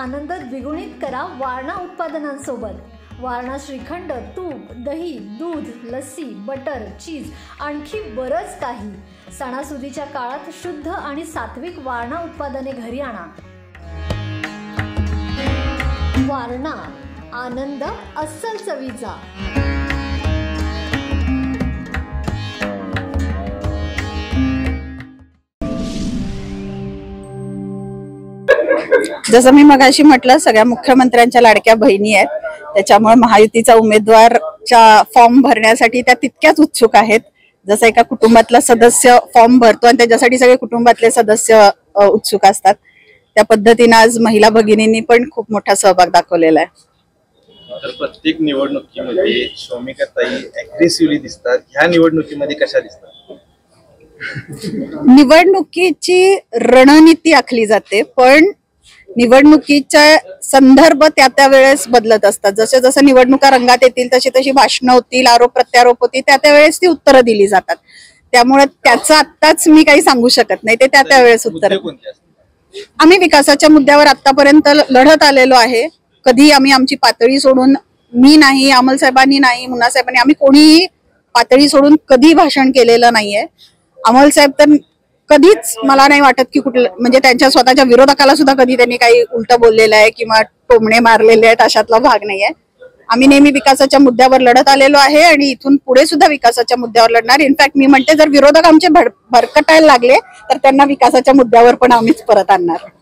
आनंदात द्विगुणित करा वारणा उत्पादनांसोबत। वारणा श्रीखंड, तूप, दही, दूध, लस्सी, बटर, चीज, आणखी बरंच काही। सणासुदीच्या काळात शुद्ध आणि सात्विक वारणा उत्पादने घरी आणा। वारणा, आनंद अस्सल चवीचा। जसं मी मगाशी म्हटलं, सगळ्या मुख्यमंत्र्यांच्या लाडक्या बहिणी आहेत, त्याच्यामुळे महायुतीचा उमेदवारचा फॉर्म भरण्यासाठी त्या तितक्याच उत्सुक आहेत जसं एका कुटुंबातला सदस्य फॉर्म भरतो आणि त्याच्यासाठी सगळे कुटुंबातले सदस्य उत्सुक असतात। त्या पद्धतीने आज महिला भगिनींनी पण खूप मोठा सहभाग दाखवलेला आहे। तर प्रत्येक निवडणुकीमध्ये शौमिका ताई ऍग्रेसिव्हली दिसतात, ह्या निवडणुकीमध्ये कशा दिसतात? निवडणुकीची रणनीती आखली जाते पण निवडणुकीचा संदर्भ त्या त्या वेळेस बदलत असतात। जसे जसं निवडणुका रंगात येतील तशी तशी भाषणं होतील, आरोप प्रत्यारोप होतील, त्या त्या वेळेस ती उत्तरं दिली जातात। त्यामुळे त्याचं आत्ताच मी काही सांगू शकत नाही, ते त्या त्या वेळेस उत्तर। आम्ही विकासाच्या मुद्द्यावर आतापर्यंत लढत आलेलो आहे। कधी आम्ही आमची पातळी सोडून, मी नाही, अमल साहेबांनी नाही, मुन्ना साहेबांनी, आम्ही कोणीही पातळी सोडून कधी भाषण केलेलं नाहीये। अमल साहेब तर कधीच मला नाही वाटत की कुठलं, म्हणजे त्यांच्या स्वतःच्या विरोधकाला सुद्धा कधी त्यांनी काही उलट बोललेलं आहे किंवा टोमणे मारलेले आहेत अशातला भाग नाहीये। आम्ही नेहमी विकासाच्या मुद्द्यावर लढत आलेलो आहे आणि इथून पुढे सुद्धा विकासाच्या मुद्द्यावर लढणार। इनफॅक्ट मी म्हणते, जर विरोधक आमचे भरकटायला लागले तर त्यांना विकासाच्या मुद्द्यावर पण आम्हीच परत आणणार।